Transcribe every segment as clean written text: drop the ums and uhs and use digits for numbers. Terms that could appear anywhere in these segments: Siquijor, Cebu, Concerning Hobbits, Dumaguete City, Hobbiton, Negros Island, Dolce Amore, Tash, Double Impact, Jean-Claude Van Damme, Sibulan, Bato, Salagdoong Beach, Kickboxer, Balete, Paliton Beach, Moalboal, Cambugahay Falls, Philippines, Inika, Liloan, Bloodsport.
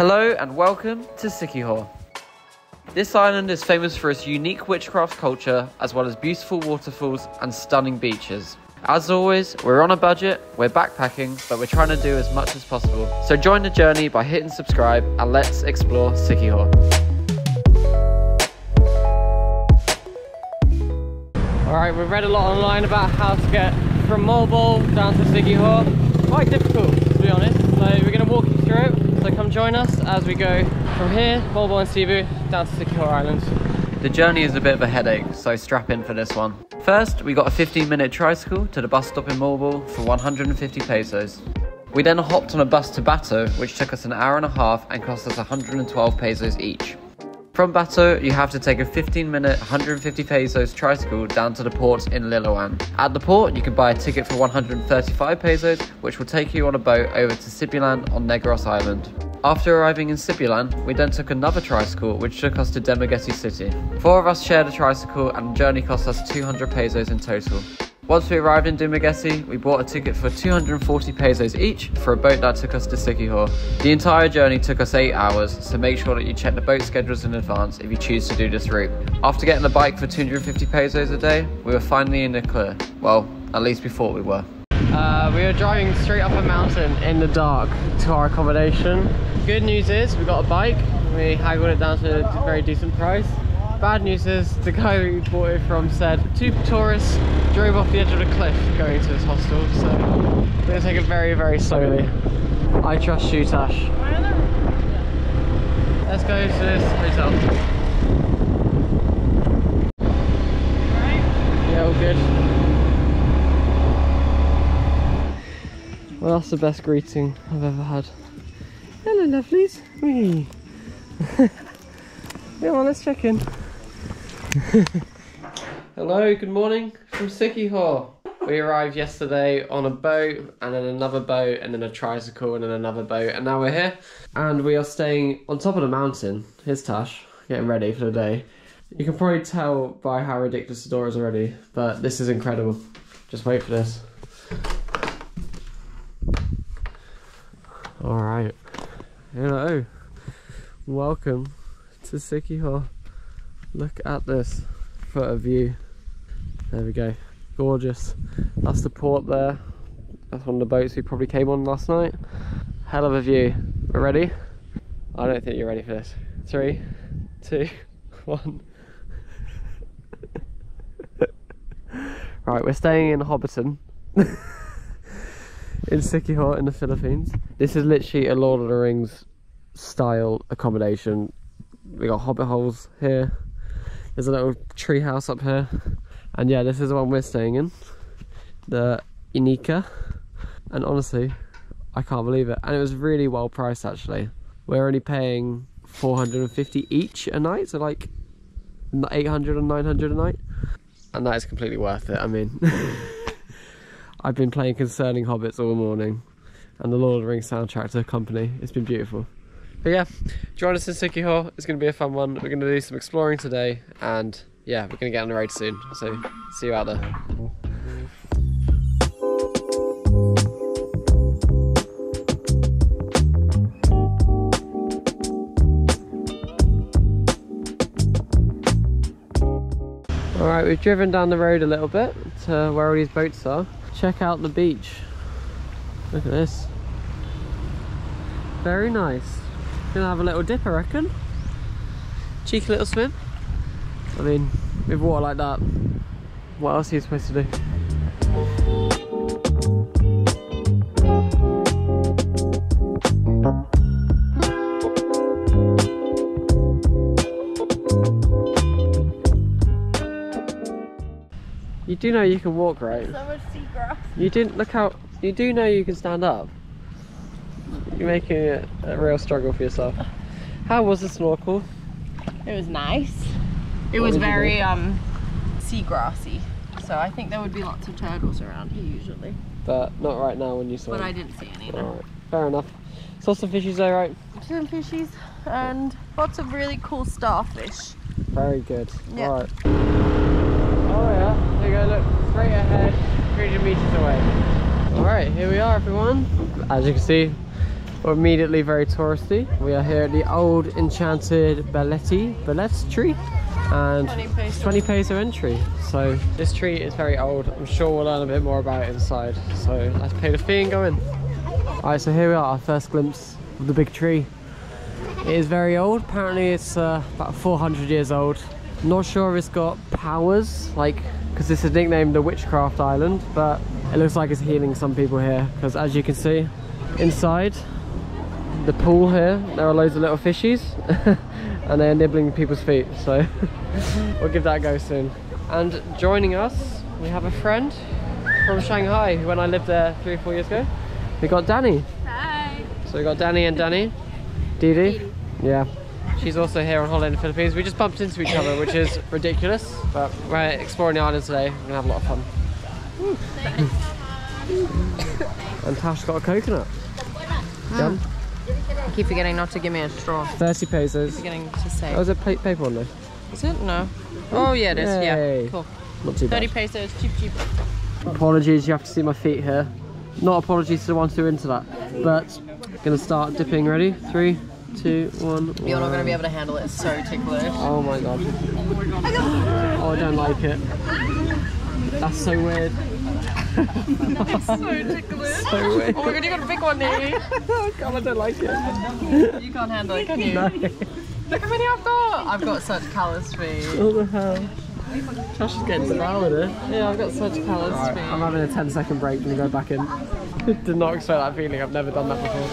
Hello and welcome to Siquijor. This island is famous for its unique witchcraft culture, as well as beautiful waterfalls and stunning beaches. As always, we're on a budget, we're backpacking, but we're trying to do as much as possible. So join the journey by hitting subscribe and let's explore Siquijor. Alright, we've read a lot online about how to get from Moalboal down to Siquijor. Quite difficult, to be honest, so we're going to walk you through it. So come join us as we go from here, Moalboal and Cebu, down to Siquijor Island. The journey is a bit of a headache, so strap in for this one. First, we got a 15-minute tricycle to the bus stop in Moalboal for 150 pesos. We then hopped on a bus to Bato, which took us an hour and a half and cost us 112 pesos each. From Bato, you have to take a 15-minute, 150 pesos tricycle down to the port in Liloan. At the port, you can buy a ticket for 135 pesos, which will take you on a boat over to Sibulan on Negros Island. After arriving in Sibulan, we then took another tricycle, which took us to Dumaguete City. Four of us shared a tricycle, and the journey cost us 200 pesos in total. Once we arrived in Dumaguete, we bought a ticket for 240 pesos each for a boat that took us to Siquijor. The entire journey took us 8 hours, so make sure that you check the boat schedules in advance if you choose to do this route. After getting the bike for 250 pesos a day, we were finally in the clear. Well, at least we thought we were. We were driving straight up a mountain in the dark to our accommodation. Good news is we got a bike, we haggled it down to a very decent price. Bad news is the guy we bought it from said 2 tourists drove off the edge of a cliff going to his hostel, so we're going to take it very, very slowly. I trust you, Tash. Let's go to this hotel. Yeah, all good. Well, that's the best greeting I've ever had. Hello, lovelies. Wee. Yeah, well, let's check in. Hello, good morning from Siquijor. We arrived yesterday on a boat and then another boat and then a tricycle and then another boat, and now we're here and we are staying on top of the mountain. Here's Tash getting ready for the day. You can probably tell by how ridiculous the door is already, but this is incredible. Just wait for this. Alright, hello, welcome to Siquijor. Look at this for a view. There we go, gorgeous. That's the port there. That's one of the boats we probably came on last night. Hell of a view. We're ready? I don't think you're ready for this. 3, 2, 1. Right, we're staying in Hobbiton in Siquijor in the Philippines. This is literally a Lord of the Rings style accommodation. We got hobbit holes here. There's a little tree house up here. And yeah, this is the one we're staying in. The Inika. And honestly, I can't believe it. And it was really well priced actually. We're only paying 450 each a night. So like 800 and 900 a night. And that is completely worth it. I mean, I've been playing Concerning Hobbits all morning. And the Lord of the Rings soundtrack to accompany. It's been beautiful. But yeah, join us in Siquijor. It's going to be a fun one. We're going to do some exploring today, and yeah, we're going to get on the road soon. So see you out there. All right, we've driven down the road a little bit to where all these boats are. Check out the beach. Look at this. Very nice. Gonna have a little dip, I reckon. Cheeky little swim. I mean, with water like that, what else are you supposed to do? You do know you can walk, right? So much seagrass. You didn't look out. You do know you can stand up. You're making it a real struggle for yourself. How was the snorkel? It was nice. It was very seagrassy, so I think there would be lots of turtles around here usually. But not right now when you saw it. But I didn't see any. Right. Fair enough. Saw some fishies though, right? Some fishies and lots of really cool starfish. Very good. Yep. All right. Oh yeah. There you go. Look straight ahead, 300 meters away. All right. Here we are, everyone. As you can see. We're immediately very touristy. We are here at the old enchanted Balete tree, and 20 peso entry. So this tree is very old. I'm sure we'll learn a bit more about it inside. So let's pay the fee and go in. Alright, so here we are, our first glimpse of the big tree. It is very old. Apparently it's about 400 years old. I'm not sure if it's got powers, like, because it's nicknamed the Witchcraft Island, but it looks like it's healing some people here, because as you can see, inside the pool here, there are loads of little fishies and they're nibbling people's feet, so we'll give that a go soon. And joining us, we have a friend from Shanghai, who when I lived there 3 or 4 years ago, we got Danny. Hi. So we got Danny and Danny. Didi. Yeah. She's also here on holiday in the Philippines. We just bumped into each other, which is ridiculous, but we're exploring the island today. We're gonna have a lot of fun. And Tash got a coconut. Yum. I keep forgetting not to give me a straw. 30 pesos. I keep forgetting to say. Oh, is it paper one though? Is it? No. Oh yeah, it is. Yay. Yeah, cool. Not too bad. 30 pesos, cheap. Apologies, you have to see my feet here. Not apologies to the ones who are into that, but gonna start dipping. Ready? 3, 2, 1. You're not gonna be able to handle it. It's so ticklish. Oh my god. Oh, I don't like it. That's so weird. It's so ticklish. So weird. Oh my god, you got a big one, Navy. Oh god, I don't like it. You can't handle it, can you? No. Look how many I've got. I've got such calloused feet. What the hell? Tash is getting devoured, eh? Yeah, I've got such calloused feet. I'm having a 10-second break and go back in. Did not expect that feeling. I've never done that before.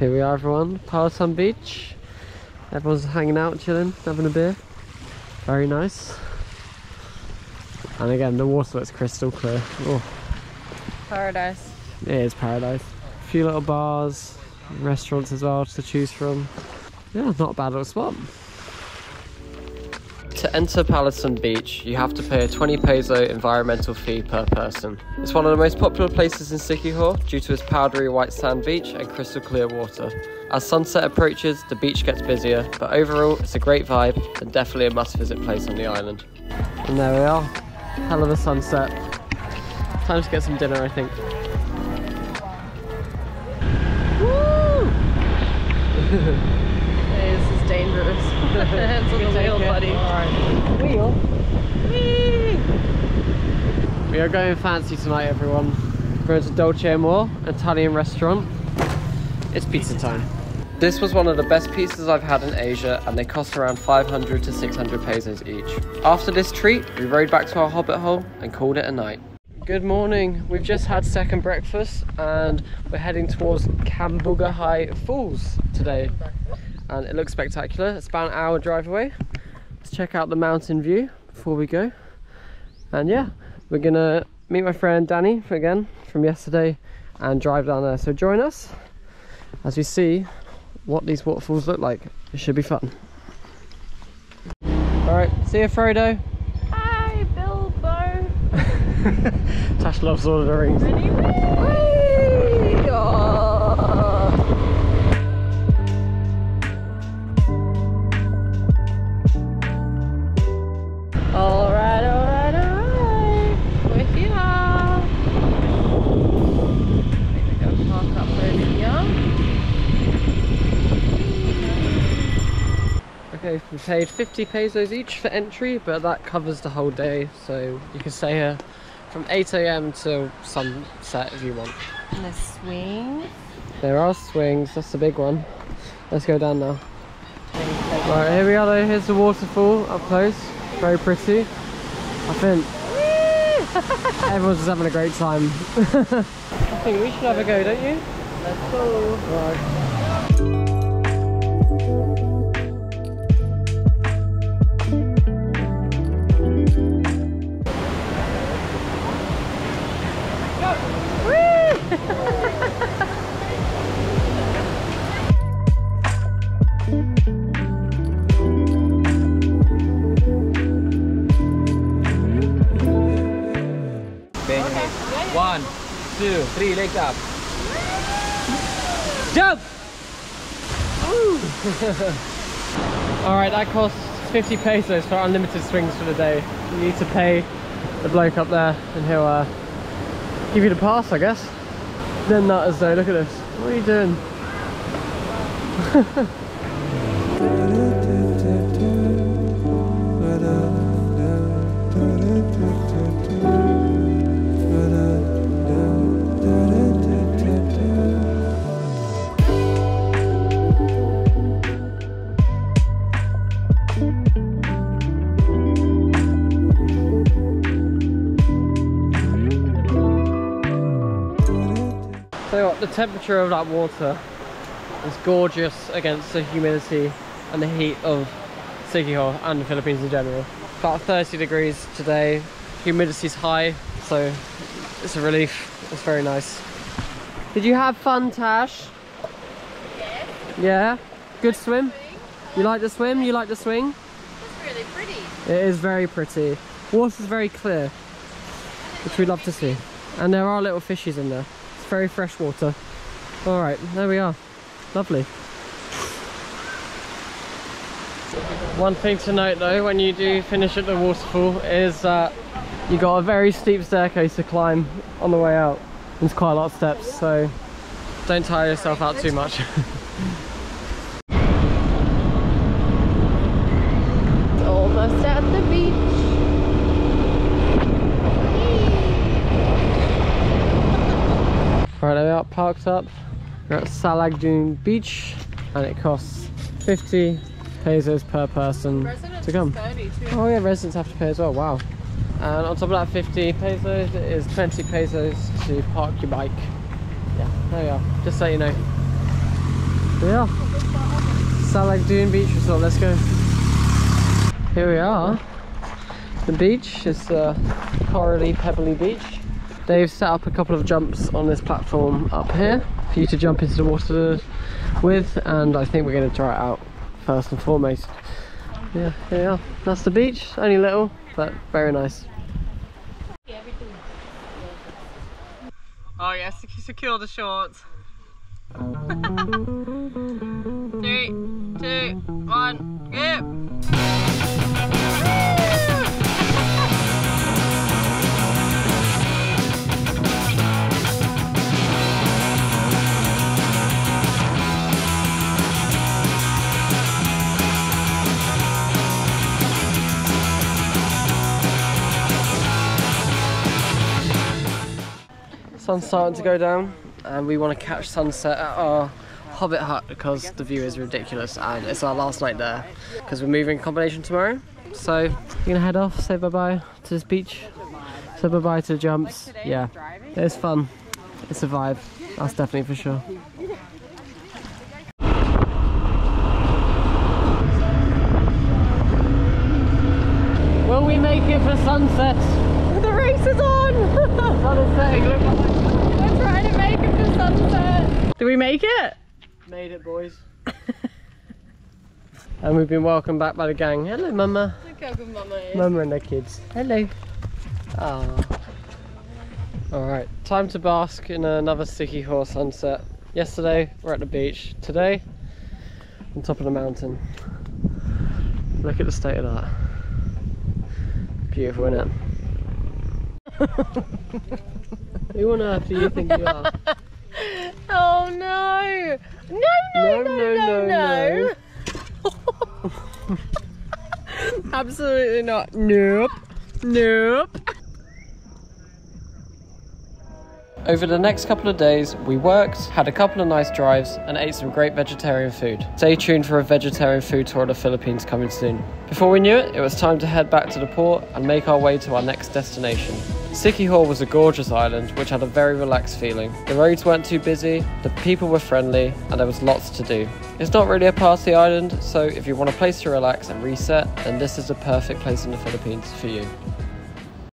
Here we are, everyone. Paliton Beach. Everyone's hanging out, chilling, having a beer. Very nice. And again, the water looks crystal clear. Oh. Paradise. It is paradise. A few little bars, restaurants as well to choose from. Yeah, not a bad little spot. To enter Paliton Beach, you have to pay a 20 peso environmental fee per person. It's one of the most popular places in Siquijor due to its powdery white sand beach and crystal clear water. As sunset approaches, the beach gets busier, but overall it's a great vibe and definitely a must-visit place on the island. And there we are. Hell of a sunset. Time to get some dinner, I think. Hey, this is dangerous. Hands on the wheel, buddy. Alright. Wheel? Whee! We are going fancy tonight, everyone. We're going to Dolce Amore, an Italian restaurant. It's pizza time. This was one of the best pizzas I've had in Asia, and they cost around 500 to 600 pesos each. After this treat, we rode back to our hobbit hole and called it a night. Good morning. We've just had second breakfast and we're heading towards Cambugahay Falls today. And it looks spectacular. It's about an hour drive away. Let's check out the mountain view before we go. And yeah, we're gonna meet my friend Danny again from yesterday and drive down there. So join us as we see what these waterfalls look like. It should be fun. Alright, see you, Frodo. Hi, Bilbo. Tash loves all of the rings. Ready? Whee! Oh. Alright. We're here. I'm going to park up over here. Okay, we paid 50 pesos each for entry, but that covers the whole day, so you can stay here from 8 AM till sunset if you want. And the swings? There are swings, that's the big one. Let's go down now. Right, here we are though, here's the waterfall up close. Very pretty. I think everyone's just having a great time. I think we should have a go, don't you? Let's go. Right. Three legs up. Jump! Ooh. Alright, that costs 50 pesos for unlimited swings for the day. You need to pay the bloke up there and he'll give you the pass, I guess. They're nutters though, look at this. What are you doing? The temperature of that water is gorgeous against the humidity and the heat of Siquijor and the Philippines in general. About 30 degrees today, humidity's high, so it's a relief. It's very nice. Did you have fun, Tash? Yes. Yeah? Good swim? You like the swim? You like the swing? It's really pretty. It is very pretty. Water's very clear, which we love to see. And there are little fishies in there. Very fresh water. All right, there we are. Lovely. One thing to note though, when you do finish at the waterfall, is that you got a very steep staircase to climb on the way out. There's quite a lot of steps, so don't tire yourself out too much. Almost at the beach. Right, there we are, parked up. We're at Salagdoong Beach, and it costs 50 pesos per person to come. Oh yeah, residents have to pay as well, wow. And on top of that 50 pesos, it is 20 pesos to park your bike. Yeah, there we are, just so you know. There we are. Salagdoong Beach Resort, let's go. Here we are. The beach is corally, pebbly beach. They've set up a couple of jumps on this platform up here for you to jump into the water with, and I think we're going to try it out first and foremost. Yeah, here we are. That's the beach, only little, but very nice. Oh yes, secure the shorts. 3, 2, 1, go! Sun's starting to go down, and we want to catch sunset at our Hobbit hut because the view is ridiculous, and it's our last night there because we're moving combination tomorrow. So we're gonna head off, say bye bye to this beach, say bye bye to the jumps. Yeah, it's fun. It's a vibe. That's definitely for sure. Will we make it for sunset? The race is on! We're trying to make it for sunset! Did we make it? Made it, boys. And we've been welcomed back by the gang. Hello, Mama. Look how good Mama is. Mama and their kids. Hello. Aww. Alright, time to bask in another Siquijor sunset. Yesterday, we're at the beach. Today, on top of the mountain. Look at the state of that. Beautiful, isn't it? Who on earth do you think you are? Oh no! No. Absolutely not. Nope. Nope. Over the next couple of days, we worked, had a couple of nice drives, and ate some great vegetarian food. Stay tuned for a vegetarian food tour of the Philippines coming soon. Before we knew it, it was time to head back to the port and make our way to our next destination. Siquijor was a gorgeous island, which had a very relaxed feeling. The roads weren't too busy, the people were friendly, and there was lots to do. It's not really a party island, so if you want a place to relax and reset, then this is the perfect place in the Philippines for you.